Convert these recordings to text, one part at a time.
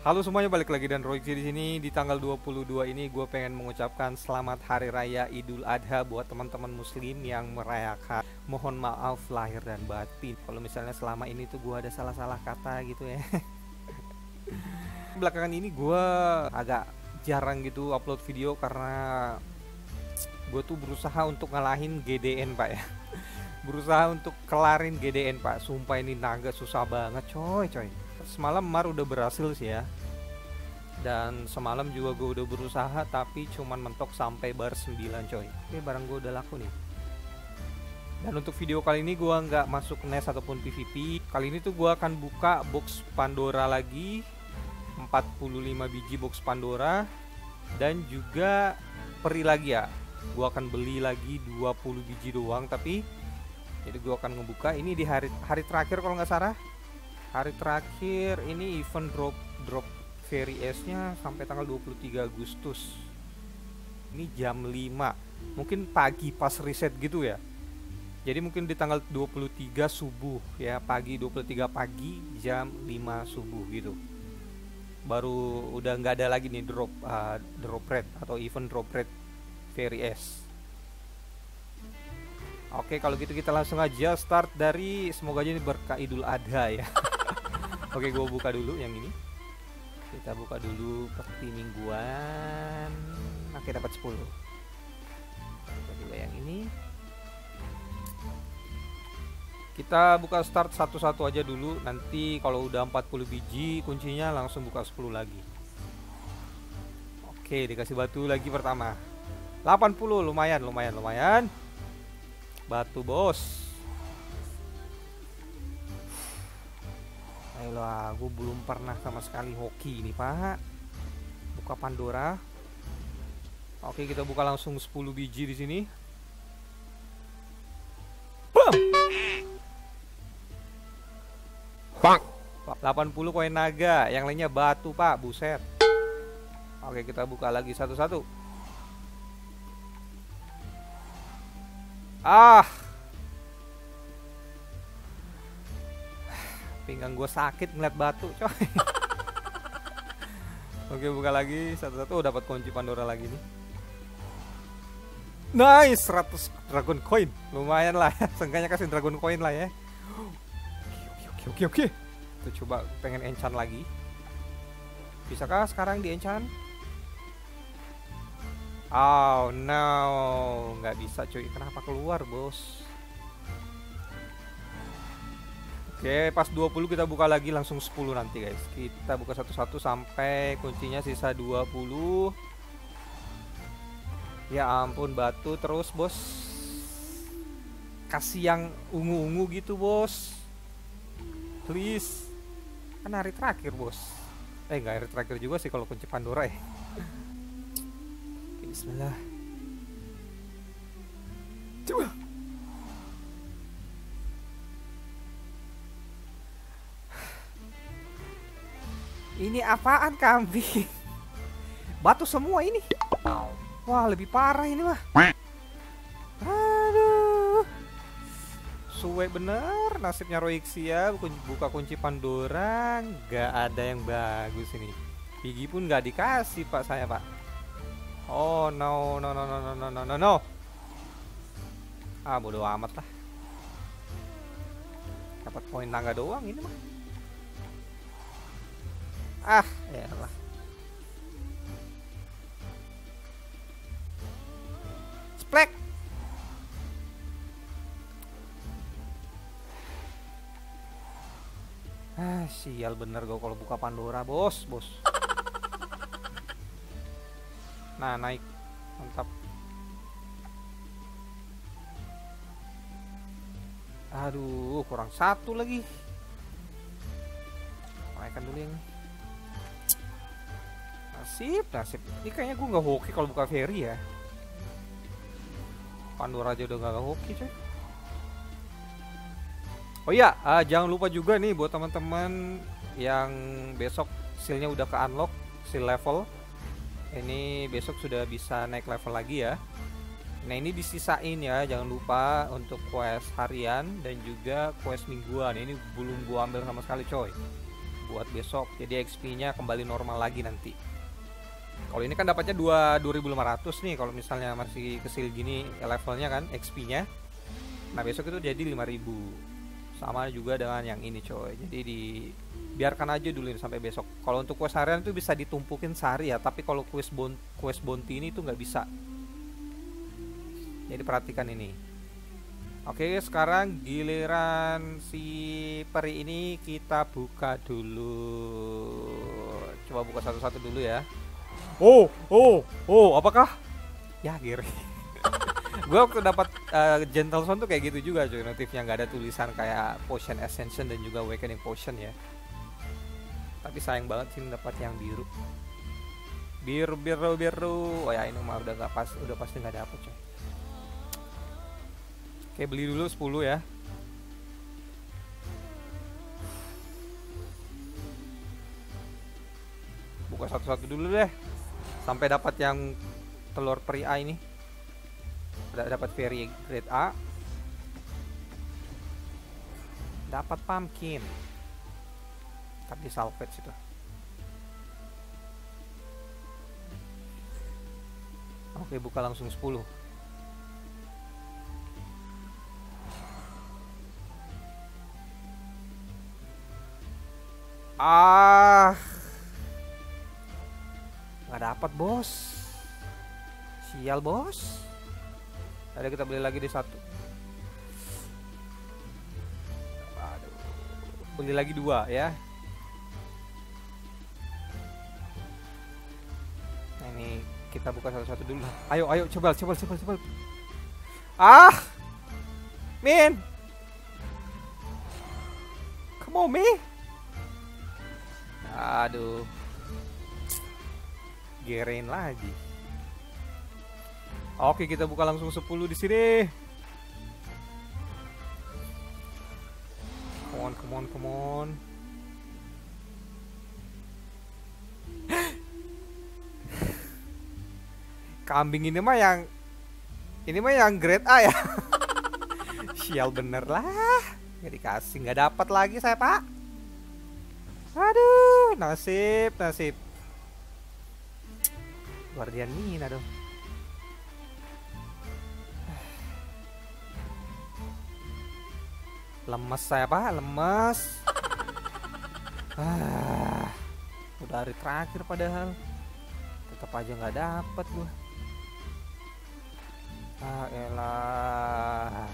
Halo semuanya, balik lagi dan Royksi di sini. Di tanggal 22 ini gue pengen mengucapkan selamat hari raya Idul Adha buat teman-teman muslim yang merayakan. Mohon maaf lahir dan batin kalau misalnya selama ini tuh gue ada salah-salah kata gitu ya. Belakangan ini gue agak jarang gitu upload video karena gue tuh berusaha untuk ngalahin GDN pak ya. Berusaha untuk kelarin GDN pak. Sumpah ini naga susah banget coy. Semalam Mar udah berhasil sih ya. Dan semalam juga gue udah berusaha, tapi cuman mentok sampai bar 9 coy. Oke, barang gue udah laku nih. Dan untuk video kali ini gue nggak masuk NEST ataupun PVP. Kali ini tuh gue akan buka box Pandora lagi, 45 biji box Pandora. Dan juga peri lagi ya. Gue akan beli lagi 20 biji doang. Tapi jadi gue akan ngebuka ini di hari terakhir kalau nggak salah. Hari terakhir ini event drop Fairy Ace-nya sampai tanggal 23 Agustus. Ini jam 5. Mungkin pagi pas riset gitu ya. Jadi mungkin di tanggal 23 subuh ya, pagi 23 pagi jam 5 subuh gitu. Baru udah nggak ada lagi nih drop rate atau event drop rate Fairy Ace. Oke, kalau gitu kita langsung aja start dari semoga aja ini berkah Idul Adha ya. Oke, gue buka dulu yang ini. Kita buka dulu peti mingguan. Oke, dapat 10. Buka juga yang ini. Kita buka start satu-satu aja dulu. Nanti kalau udah 40 biji kuncinya langsung buka 10 lagi. Oke, dikasih batu lagi pertama. 80, lumayan. Batu bos. Ayolah, gue belum pernah sama sekali hoki ini pak. Buka Pandora. Oke, kita buka langsung 10 biji di sini. Bam! Pak. 80 koin naga, yang lainnya batu pak, buset. Oke, kita buka lagi satu-satu. Ah. Pinggang gue sakit ngeliat batu coy. Oke, buka lagi satu-satu. Dapat kunci Pandora lagi nih. Nice, 100 Dragon Coin. Lumayan lah ya. Seenggaknya kasih Dragon Coin lah ya. Oke. Tuh, coba pengen enchant lagi. Bisakah sekarang di enchant? Oh no, nggak bisa cuy. Kenapa keluar bos? Oke, pas 20 kita buka lagi langsung 10 nanti guys. Kita buka satu-satu sampai kuncinya sisa 20. Ya ampun, batu terus bos. Kasih yang ungu-ungu gitu bos. Please. Kan hari terakhir bos. Nggak hari terakhir juga sih kalau kunci Pandora ya. Oke, bismillah. Coba. Ini apaan kambing? Batu semua ini. Wah, lebih parah ini mah. Aduh. Suwe bener nasibnya Royksi ya. Buka kunci Pandora nggak ada yang bagus ini. Gigi pun nggak dikasih pak saya pak. Oh no. Ah, bodo amat lah. Dapat poin naga doang ini mah. Ah, ya lah. Splek. Ah, sial bener gue kalau buka Pandora, bos. Nah, naik. Mantap. Aduh, kurang satu lagi. Naikkan dulu yang ini. Nasib. Ini kayaknya gue nggak hoki kalau buka Ferry ya. Pandora aja udah nggak hoki coy. Oh iya, jangan lupa juga nih buat teman-teman yang besok sealnya udah ke unlock seal level. Ini besok sudah bisa naik level lagi ya. Nah, ini disisain ya, jangan lupa untuk quest harian dan juga quest mingguan. Ini belum gue ambil sama sekali coy. buat besok. Jadi XP-nya kembali normal lagi nanti. Kalau ini kan dapatnya 2.500 nih kalau misalnya masih kecil gini levelnya kan XP-nya. Nah, besok itu jadi 5.000. Sama juga dengan yang ini, coy. Jadi biarkan aja dulu sampai besok. Kalau untuk quest harian itu bisa ditumpukin sehari ya, tapi kalau quest bounty ini tuh nggak bisa. Jadi perhatikan ini. Oke, sekarang giliran si peri ini kita buka dulu. Coba buka satu-satu dulu ya. Oh, apakah? Ya, giri. Gue waktu dapat Gentle Zone tuh kayak gitu juga, cuy. Notifnya nggak ada tulisan kayak Potion Ascension dan juga Awakening Potion ya. Tapi sayang banget sih dapat yang biru. Biru. Oh ya, ini mah udah nggak pas, udah pasti nggak dapet, coy. Oke, beli dulu 10 ya. Buka satu-satu dulu deh. Sampai dapat yang telur peri A ini. Dapat fairy grade A. Dapat pumpkin. Tapi salvage itu. Oke, buka langsung 10. Ah, nggak dapat, bos. Sial, bos. Tadi kita beli lagi di satu. Aduh. Beli lagi 2 ya. Nah, ini kita buka satu-satu dulu. Ayo, coba. Ah, Min, come on, me. Aduh, gerein lagi. Oke, kita buka langsung 10 di sini. Come on. Kambing ini mah yang grade A ya. Sial bener lah. Nggak dikasih, nggak dapat lagi saya, Pak. Aduh. Nasib Guardian Mina dong. Lemes saya, Pak, lemes. Udah hari terakhir padahal. Tetap aja nggak dapet gua. Elah.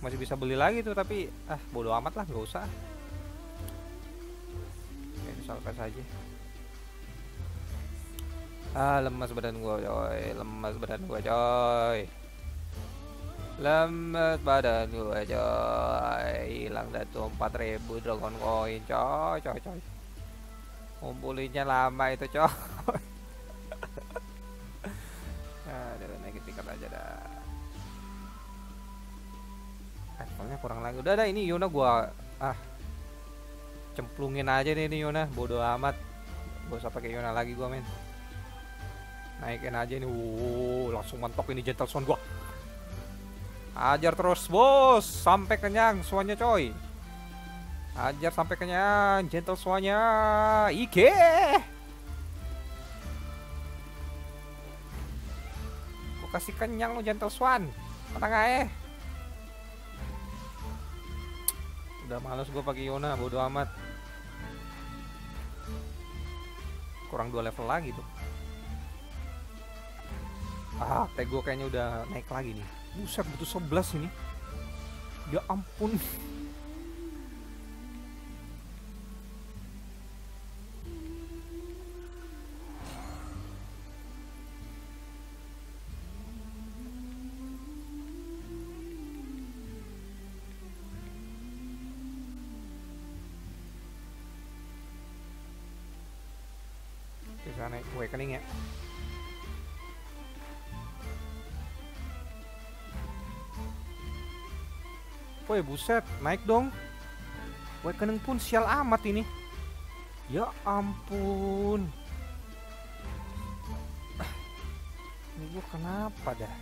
Masih bisa beli lagi tuh, tapi bodo amat lah, nggak usah. Salvage aja. Lemas badan gua, coy. Lemas badan gua, coy. Hilang dah tuh 4.000 Dragon Coin, coy. Kumpulinnya lama itu, coy. Udah naik tiket aja dah. Levelnya kurang lagi. Udah dah, ini Yuna gua cemplungin aja nih Yona, bodoh amat. Gak usah pakai Yona lagi gua, men. Naikin aja nih. Langsung mentok ini Gentle Zone gua. Ajar terus, bos, sampai kenyang suanya, coy. Ajar sampai kenyang Gentle Zone-nya. Ike. Gua kasih kenyang lu Gentle Zone. Mana enggak? Udah males gue pakai Yona, bodo amat. Kurang 2 level lagi tuh. Tag gue kayaknya udah naik lagi nih. Buset, butuh 11 ini. Ya ampun. Karena awakening ya. Woi, buset, naik dong. Awakening pun sial amat ini. Ya ampun. Ini gua kenapa dah?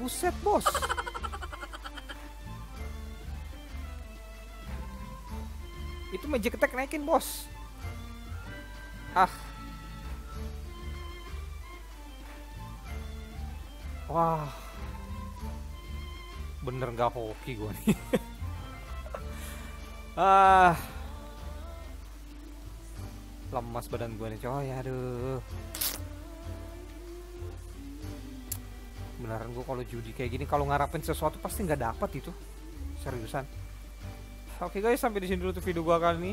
Buset, bos. Itu magic attack naikin, bos. Ah. Wah. Bener nggak hoki gua nih. Ah. Lemas badan gue nih, coy. Aduh. Beneran gue kalau judi kayak gini, kalau ngarapin sesuatu pasti nggak dapat itu. Seriusan. Oke guys, sampai di sini dulu tuh video gue kali ini.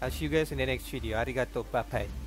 I'll see you guys in the next video. Arigato, bye-bye.